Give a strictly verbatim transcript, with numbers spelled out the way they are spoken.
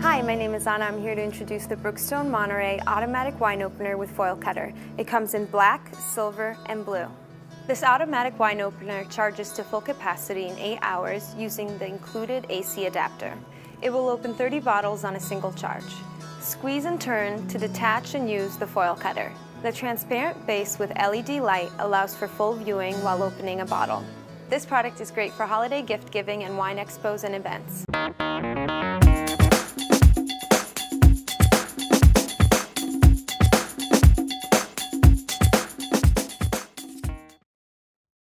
Hi, my name is Anna. I'm here to introduce the Brookstone Monterey Automatic Wine Opener with Foil Cutter. It comes in black, silver, and blue. This automatic wine opener charges to full capacity in eight hours using the included A C adapter. It will open thirty bottles on a single charge. Squeeze and turn to detach and use the foil cutter. The transparent base with L E D light allows for full viewing while opening a bottle. This product is great for holiday gift giving and wine expos and events.